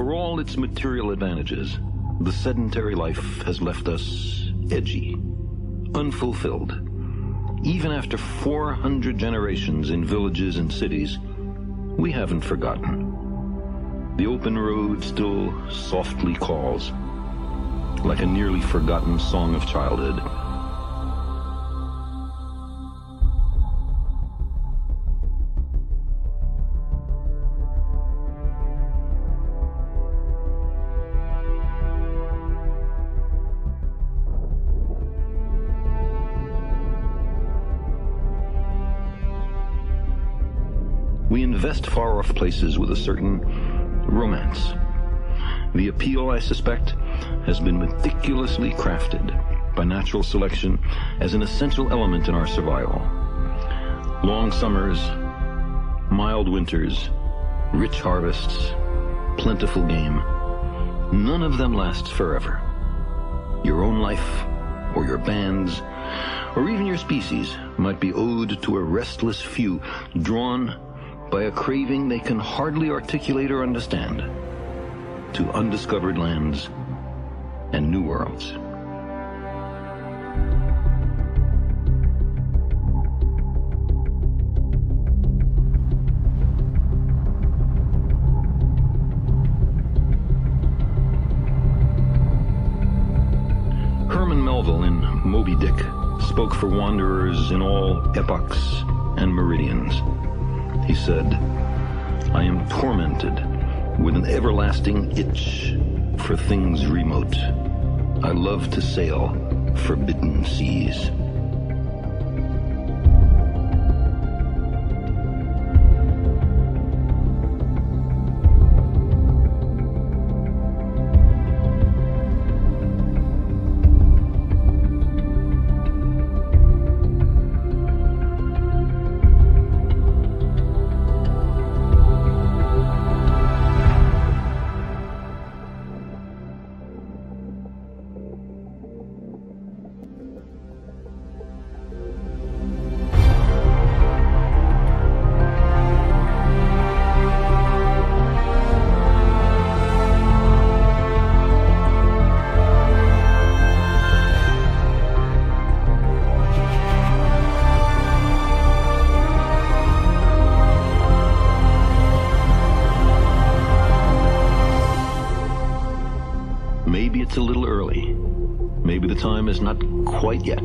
For all its material advantages, the sedentary life has left us edgy, unfulfilled. Even after 400 generations in villages and cities, we haven't forgotten. The open road still softly calls, like a nearly forgotten song of childhood. We invest far-off places with a certain romance. The appeal, I suspect, has been meticulously crafted by natural selection as an essential element in our survival. Long summers, mild winters, rich harvests, plentiful game. None of them lasts forever. Your own life, or your bands, or even your species might be owed to a restless few drawn by a craving they can hardly articulate or understand, to undiscovered lands and new worlds. Herman Melville in Moby Dick spoke for wanderers in all epochs and meridians. He said, "I am tormented with an everlasting itch for things remote. I love to sail forbidden seas." Maybe it's a little early. Maybe the time is not quite yet.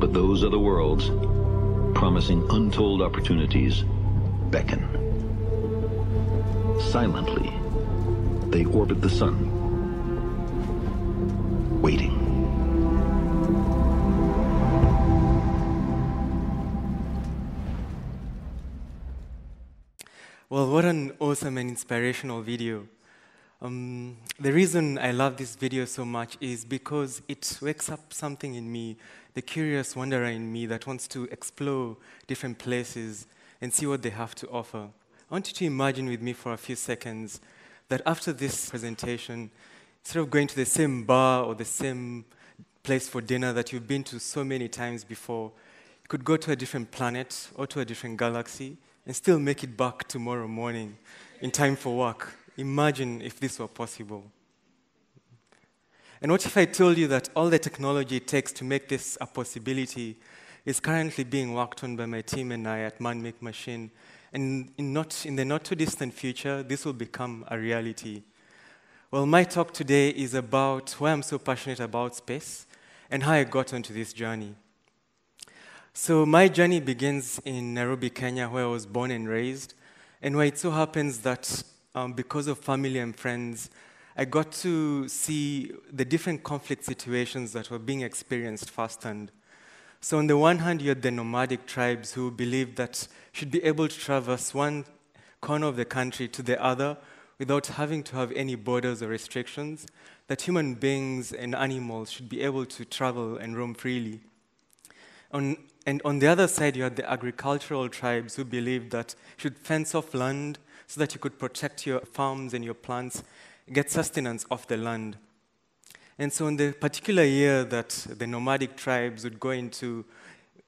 But those other worlds, promising untold opportunities, beckon. Silently, they orbit the sun, waiting. Well, what an awesome and inspirational video. The reason I love this video so much is because it wakes up something in me, the curious wanderer in me that wants to explore different places and see what they have to offer. I want you to imagine with me for a few seconds that after this presentation, instead of going to the same bar or the same place for dinner that you've been to so many times before, you could go to a different planet or to a different galaxy and still make it back tomorrow morning in time for work. Imagine if this were possible. And what if I told you that all the technology it takes to make this a possibility is currently being worked on by my team and I at ManMakeMachine, and in the not-too-distant future, this will become a reality. Well, my talk today is about why I'm so passionate about space and how I got onto this journey. So my journey begins in Nairobi, Kenya, where I was born and raised, and where it so happens that because of family and friends, I got to see the different conflict situations that were being experienced firsthand. So on the one hand, you had the nomadic tribes who believed that should be able to traverse one corner of the country to the other without having to have any borders or restrictions, that human beings and animals should be able to travel and roam freely. And on the other side, you had the agricultural tribes who believed that you should fence off land so that you could protect your farms and your plants, get sustenance off the land. And so in the particular year that the nomadic tribes would go into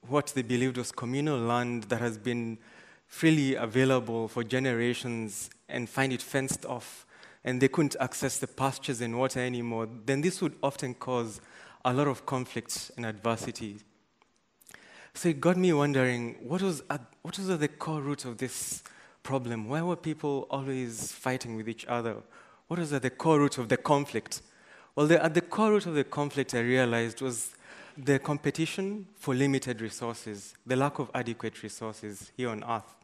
what they believed was communal land that has been freely available for generations and find it fenced off and they couldn't access the pastures and water anymore, then this would often cause a lot of conflicts and adversity. So it got me wondering, what was at the core root of this problem? Why were people always fighting with each other? What was at the core root of the conflict? Well, at the core root of the conflict, I realized, was the competition for limited resources, the lack of adequate resources here on Earth.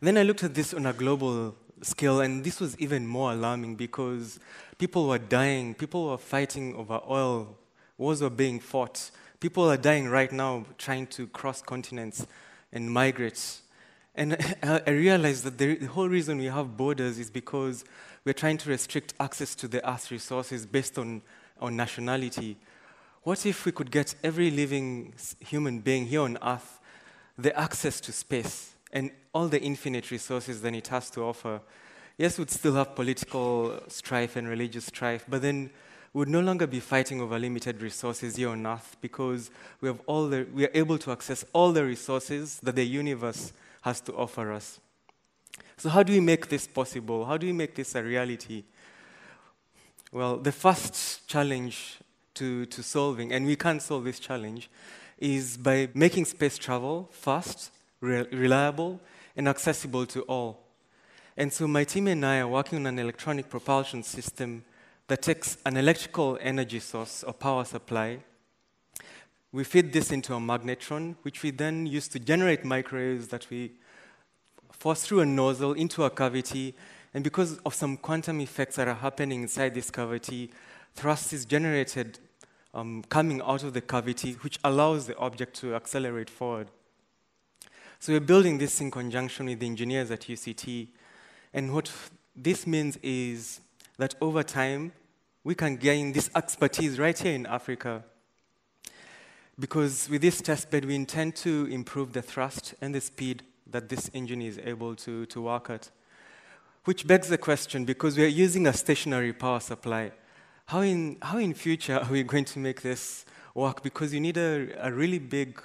Then I looked at this on a global scale, and this was even more alarming because people were dying, people were fighting over oil, wars were being fought. People are dying right now trying to cross continents and migrate. And I realized that the whole reason we have borders is because we're trying to restrict access to the Earth's resources based on nationality. What if we could get every living human being here on Earth the access to space and all the infinite resources that it has to offer? Yes, we'd still have political strife and religious strife, but then we would no longer be fighting over limited resources here on Earth because we are able to access all the resources that the universe has to offer us. So how do we make this possible? How do we make this a reality? Well, the first challenge to solving, and we can solve this challenge, is by making space travel fast, reliable, and accessible to all. And so my team and I are working on an electronic propulsion system that takes an electrical energy source or power supply. We feed this into a magnetron, which we then use to generate microwaves that we force through a nozzle into a cavity. And because of some quantum effects that are happening inside this cavity, thrust is generated coming out of the cavity, which allows the object to accelerate forward. So we're building this in conjunction with the engineers at UCT. And what this means is that over time, we can gain this expertise right here in Africa. Because with this testbed, we intend to improve the thrust and the speed that this engine is able to work at. Which begs the question, because we are using a stationary power supply, how in future are we going to make this work? Because you need a really big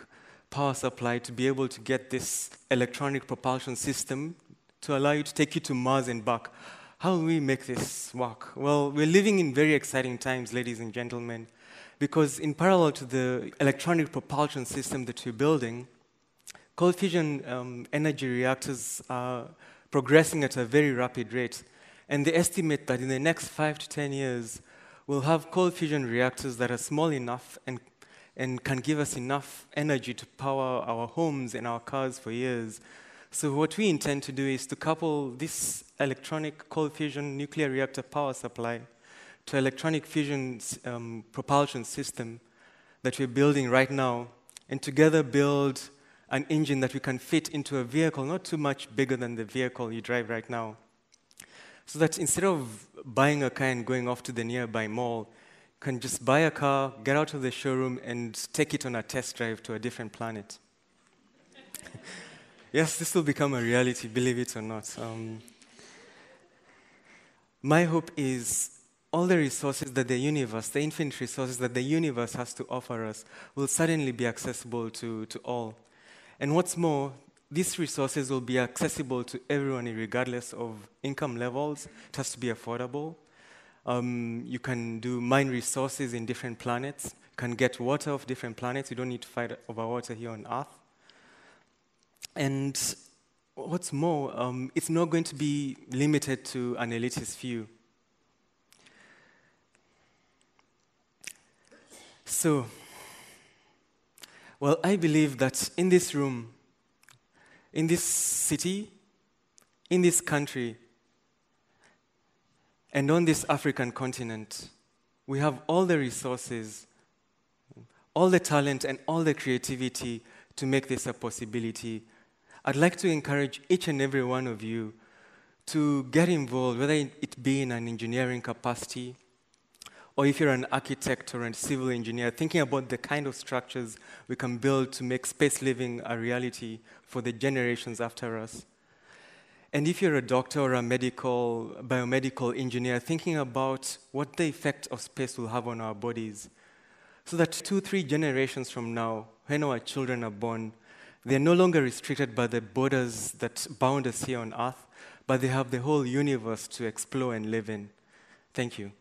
power supply to be able to get this electronic propulsion system to allow you to take you to Mars and back. How do we make this work? Well, we're living in very exciting times, ladies and gentlemen, because in parallel to the electronic propulsion system that we're building, cold fusion energy reactors are progressing at a very rapid rate. And they estimate that in the next 5 to 10 years, we'll have cold fusion reactors that are small enough and can give us enough energy to power our homes and our cars for years. So what we intend to do is to couple this electronic cold fusion nuclear reactor power supply to electronic fusion propulsion system that we're building right now, and together build an engine that we can fit into a vehicle not too much bigger than the vehicle you drive right now. So that instead of buying a car and going off to the nearby mall, you can just buy a car, get out of the showroom, and take it on a test drive to a different planet. Yes, this will become a reality, believe it or not. My hope is all the resources that the universe, the infinite resources that the universe has to offer us, will suddenly be accessible to all. And what's more, these resources will be accessible to everyone regardless of income levels. It has to be affordable. You can mine resources in different planets. You can get water off different planets. You don't need to fight over water here on Earth. And what's more, it's not going to be limited to an elitist few. So, well, I believe that in this room, in this city, in this country, and on this African continent, we have all the resources, all the talent, and all the creativity to make this a possibility. I'd like to encourage each and every one of you to get involved, whether it be in an engineering capacity, or if you're an architect or a civil engineer, thinking about the kind of structures we can build to make space living a reality for the generations after us. And if you're a doctor or a biomedical engineer, thinking about what the effect of space will have on our bodies, so that 2-3 generations from now, when our children are born, they're no longer restricted by the borders that bound us here on Earth, but they have the whole universe to explore and live in. Thank you.